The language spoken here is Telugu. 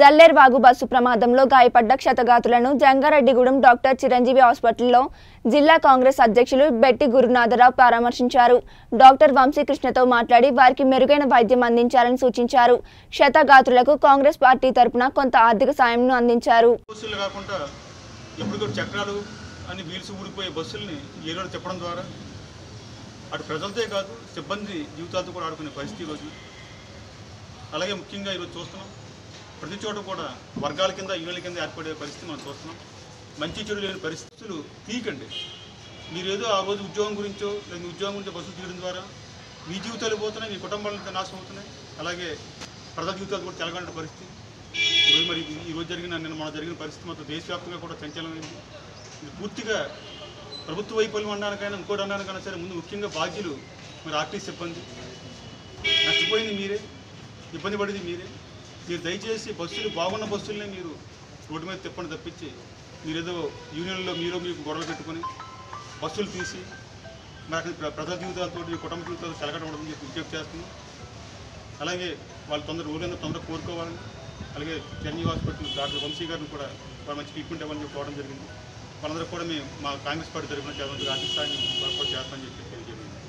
జల్లేరు వాగు బస్సు ప్రమాదంలో గాయపడ్డ క్షతగాతులను జంగారెడ్డిగూడెం డాక్టర్ చిరంజీవి హాస్పిటల్లో జిల్లా కాంగ్రెస్ అధ్యక్షులు బెట్టి గురునాథరావు పరామర్శించారు. డాక్టర్ వంశీకృష్ణతో మాట్లాడి వారికి మెరుగైన వైద్యం అందించాలని సూచించారు. క్షతగాతులకు కాంగ్రెస్ పార్టీ తరపున కొంత ఆర్థిక సాయంను అందించారు. అటు ప్రజలతో కాదు సిబ్బంది జీవితాలతో కూడా ఆడుకునే పరిస్థితి ఈరోజు. అలాగే ముఖ్యంగా ఈరోజు చూస్తున్నాం ప్రతి చోట కూడా వర్గాల కింద యూనియన్ల కింద ఏర్పడే పరిస్థితి మనం చూస్తున్నాం. మంచి చెడు లేని పరిస్థితులు తీయకండి. మీరు ఏదో ఆ రోజు ఉద్యోగం గురించో లేదా ఉద్యోగం గురించో బస్సులు తీయడం ద్వారా మీ జీవితాలు పోతున్నాయి, మీ కుటుంబాలతో నాశనం అవుతున్నాయి, అలాగే ప్రజల జీవితాలు కూడా తెలగంటే పరిస్థితి ఈరోజు. మరి ఈరోజు జరిగిన నిన్న మన జరిగిన పరిస్థితి మొత్తం దేశవ్యాప్తంగా కూడా సంచలనమైంది. ఇది పూర్తిగా ప్రభుత్వ వైఫల్యం అనడానికైనా ఇంకోటి అనడానికైనా సరే ముందు ముఖ్యంగా బాధ్యులు మరి ఆర్టీసీ సిబ్బంది. నష్టపోయింది మీరే, ఇబ్బంది పడింది మీరే. మీరు దయచేసి బస్సులు బాగున్న బస్సులనే మీరు రోడ్డు మీద తిప్పని తప్పించి మీరేదో యూనియన్లో మీరు మీకు గొడవలు పెట్టుకొని బస్సులు తీసి మరి అక్కడ ప్రజా జీవితాలతో కుటుంబ జీవితాలతో కలగడం చెప్పి విజ్ఞప్తి చేస్తున్నాం. అలాగే వాళ్ళు తొందర ఊరేందో తొందర కోరుకోవాలని, అలాగే చిరంజీవి హాస్పిటల్ డాక్టర్ వంశీ గారిని కూడా వాళ్ళు మంచి ట్రీట్మెంట్ ఇవ్వాలని చెప్పి కోవడం జరిగింది. వాళ్ళందరూ కూడా మేము మా కాంగ్రెస్ పార్టీ తరఫున చేస్తామని చెప్పి తెలియజేయండి.